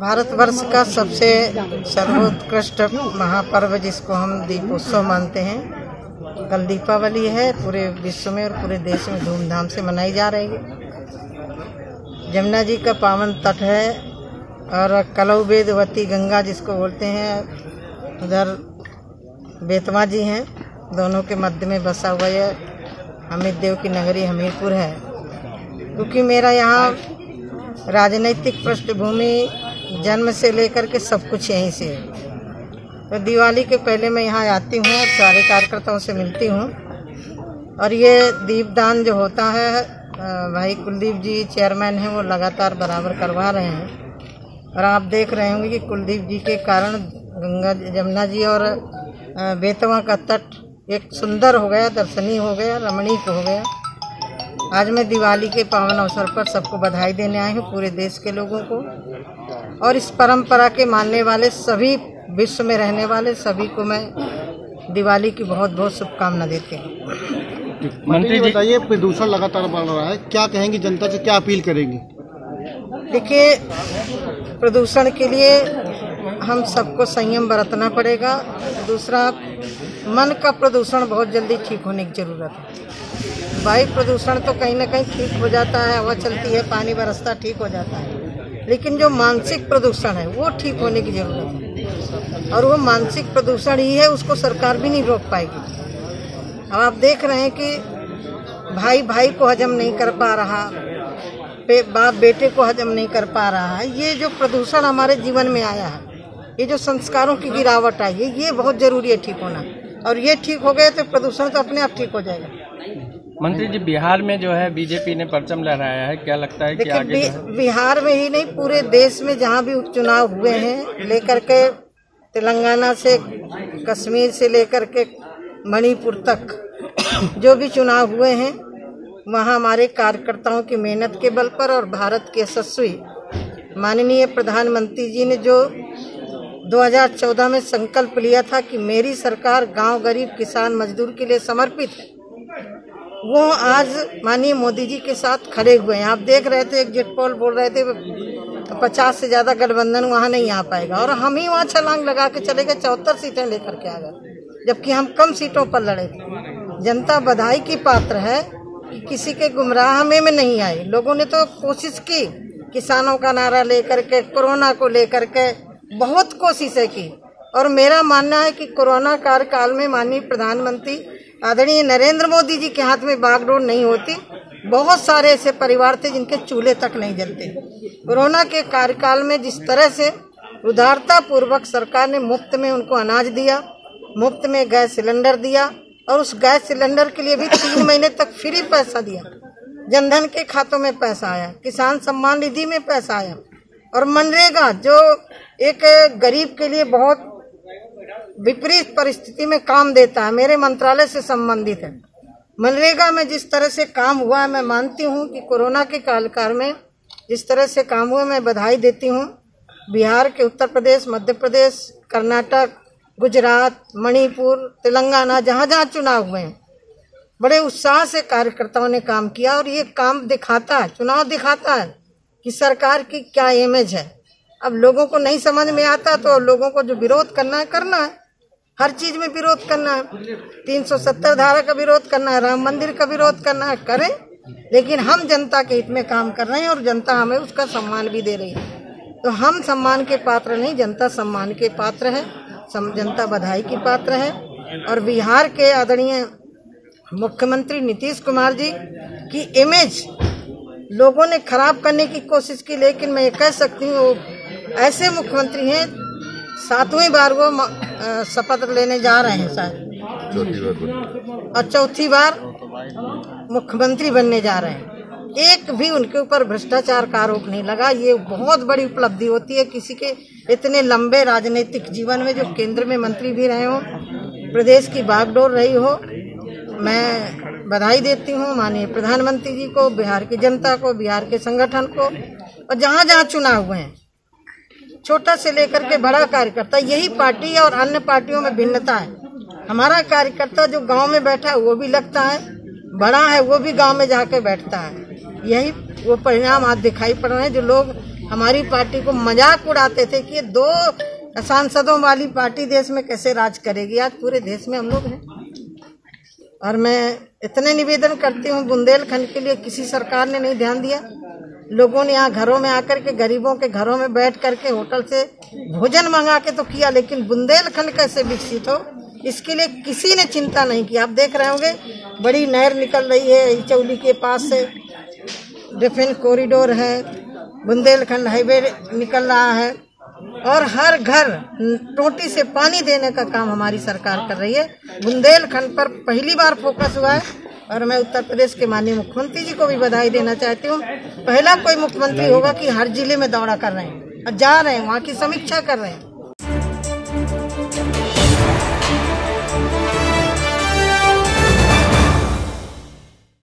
भारतवर्ष का सबसे सर्वोत्कृष्ट महापर्व जिसको हम दीपोत्सव मानते हैं, कल दीपावली है, पूरे विश्व में और पूरे देश में धूमधाम से मनाई जा रही है। यमुना जी का पावन तट है और कलौवेदवती गंगा जिसको बोलते हैं, उधर बेतवा जी हैं, दोनों के मध्य में बसा हुआ यह अमित देव की नगरी हमीरपुर है। क्योंकि मेरा यहाँ राजनीतिक पृष्ठभूमि जन्म से लेकर के सब कुछ यहीं से है, तो दिवाली के पहले मैं यहाँ आती हूँ और सारे कार्यकर्ताओं से मिलती हूँ। और ये दीपदान जो होता है, भाई कुलदीप जी चेयरमैन हैं, वो लगातार बराबर करवा रहे हैं। और आप देख रहे होंगे कि कुलदीप जी के कारण गंगा यमुना जी और बेतवा का तट एक सुंदर हो गया, दर्शनीय हो गया, रमणीक हो गया। आज मैं दिवाली के पावन अवसर पर सबको बधाई देने आई हूँ, पूरे देश के लोगों को। और इस परंपरा के मानने वाले सभी, विश्व में रहने वाले सभी को मैं दिवाली की बहुत बहुत शुभकामना देती हूँ। मंत्री जी बताइए, प्रदूषण लगातार बढ़ रहा है, क्या कहेंगी जनता से, क्या अपील करेंगी? देखिए, प्रदूषण के लिए हम सबको संयम बरतना पड़ेगा। दूसरा, मन का प्रदूषण बहुत जल्दी ठीक होने की ज़रूरत है। वायु प्रदूषण तो कहीं ना कहीं ठीक हो जाता है, हवा चलती है, पानी बरसता, ठीक हो जाता है, लेकिन जो मानसिक प्रदूषण है वो ठीक होने की ज़रूरत है। और वो मानसिक प्रदूषण ही है, उसको सरकार भी नहीं रोक पाएगी। अब आप देख रहे हैं कि भाई भाई को हजम नहीं कर पा रहा, बाप बेटे को हजम नहीं कर पा रहा है। ये जो प्रदूषण हमारे जीवन में आया है, ये जो संस्कारों की गिरावट आई है, ये बहुत जरूरी है ठीक होना। और ये ठीक हो गया तो प्रदूषण तो अपने आप ठीक हो जाएगा। मंत्री जी, बिहार में जो है बीजेपी ने परचम लहराया है, क्या लगता है कि आगे? बिहार में ही नहीं, पूरे देश में जहाँ भी उपचुनाव हुए हैं, लेकर के तेलंगाना से, कश्मीर से लेकर के मणिपुर तक जो भी चुनाव हुए हैं, वहाँ हमारे कार्यकर्ताओं की मेहनत के बल पर और भारत के यशस्वी माननीय प्रधानमंत्री जी ने जो 2014 में संकल्प लिया था कि मेरी सरकार गांव, गरीब, किसान, मजदूर के लिए समर्पित है, वो आज माननीय मोदी जी के साथ खड़े हुए हैं। आप देख रहे थे, एक जेट पोल बोल रहे थे 50 से ज़्यादा गठबंधन वहाँ नहीं आ पाएगा, और हम ही वहाँ छलांग लगा के चले गए, 74 सीटें लेकर के आ गए, जबकि हम कम सीटों पर लड़े थे। जनता बधाई की पात्र है कि किसी के गुमराह में नहीं आए। लोगों ने तो कोशिश की, किसानों का नारा लेकर के, कोरोना को लेकर के बहुत कोशिशें की। और मेरा मानना है कि कोरोना कार्यकाल में माननीय प्रधानमंत्री आदरणीय नरेंद्र मोदी जी के हाथ में बागडोर नहीं होती। बहुत सारे ऐसे परिवार थे जिनके चूल्हे तक नहीं जलते। कोरोना के कार्यकाल में जिस तरह से उदारतापूर्वक सरकार ने मुफ्त में उनको अनाज दिया, मुफ्त में गैस सिलेंडर दिया, और उस गैस सिलेंडर के लिए भी 3 महीने तक फ्री पैसा दिया। जनधन के खातों में पैसा आया, किसान सम्मान निधि में पैसा आया, और मनरेगा जो एक गरीब के लिए बहुत विपरीत परिस्थिति में काम देता है, मेरे मंत्रालय से संबंधित है। मनरेगा में जिस तरह से काम हुआ है, मैं मानती हूँ कि कोरोना के कालकाल में जिस तरह से काम हुआ, मैं बधाई देती हूँ बिहार के, उत्तर प्रदेश, मध्य प्रदेश, कर्नाटक, गुजरात, मणिपुर, तेलंगाना, जहाँ जहाँ चुनाव हुए हैं, बड़े उत्साह से कार्यकर्ताओं ने काम किया। और ये काम दिखाता है, चुनाव दिखाता है कि सरकार की क्या इमेज है। अब लोगों को नहीं समझ में आता तो लोगों को जो विरोध करना है, करना है, हर चीज़ में विरोध करना है, 370 धारा का विरोध करना है, राम मंदिर का विरोध करना है, करें, लेकिन हम जनता के हित में काम कर रहे हैं और जनता हमें उसका सम्मान भी दे रही है। तो हम सम्मान के पात्र नहीं, जनता सम्मान के पात्र है, जनता बधाई की पात्र है। और बिहार के आदरणीय मुख्यमंत्री नीतीश कुमार जी की इमेज लोगों ने खराब करने की कोशिश की, लेकिन मैं ये कह सकती हूँ वो ऐसे मुख्यमंत्री हैं, 7वीं बार वो शपथ लेने जा रहे हैं शायद, और 4थी बार मुख्यमंत्री बनने जा रहे हैं। एक भी उनके ऊपर भ्रष्टाचार का आरोप नहीं लगा। ये बहुत बड़ी उपलब्धि होती है किसी के इतने लंबे राजनीतिक जीवन में, जो केंद्र में मंत्री भी रहे हो, प्रदेश की बागडोर रही हो। मैं बधाई देती हूँ माननीय प्रधानमंत्री जी को, बिहार की जनता को, बिहार के संगठन को। और जहाँ जहाँ चुनाव हुए हैं, छोटा से लेकर के बड़ा कार्यकर्ता, यही पार्टी और अन्य पार्टियों में भिन्नता है। हमारा कार्यकर्ता जो गाँव में बैठा है वो भी लगता है, बड़ा है वो भी गाँव में जाके बैठता है। यही वो परिणाम आज दिखाई पड़ रहे हैं। जो लोग हमारी पार्टी को मजाक उड़ाते थे कि दो सांसदों वाली पार्टी देश में कैसे राज करेगी। आज पूरे देश में हम लोग हैं। और मैं इतने निवेदन करती हूँ, बुंदेलखंड के लिए किसी सरकार ने नहीं ध्यान दिया। लोगों ने यहाँ घरों में आकर के, गरीबों के घरों में बैठ करके होटल से भोजन मंगा के तो किया, लेकिन बुंदेलखंड कैसे विकसित हो इसके लिए किसी ने चिंता नहीं की। आप देख रहे होंगे बड़ी नहर निकल रही है इंचौली के पास से, डिफेंस कॉरिडोर है, बुंदेलखंड हाईवे निकल रहा है और हर घर टोटी से पानी देने का काम हमारी सरकार कर रही है। बुंदेलखंड पर पहली बार फोकस हुआ है और मैं उत्तर प्रदेश के माननीय मुख्यमंत्री जी को भी बधाई देना चाहती हूँ। पहला कोई मुख्यमंत्री होगा कि हर जिले में दौरा कर रहे हैं और जा रहे हैं, वहाँ की समीक्षा कर रहे हैं।